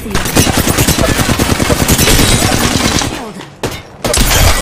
see you.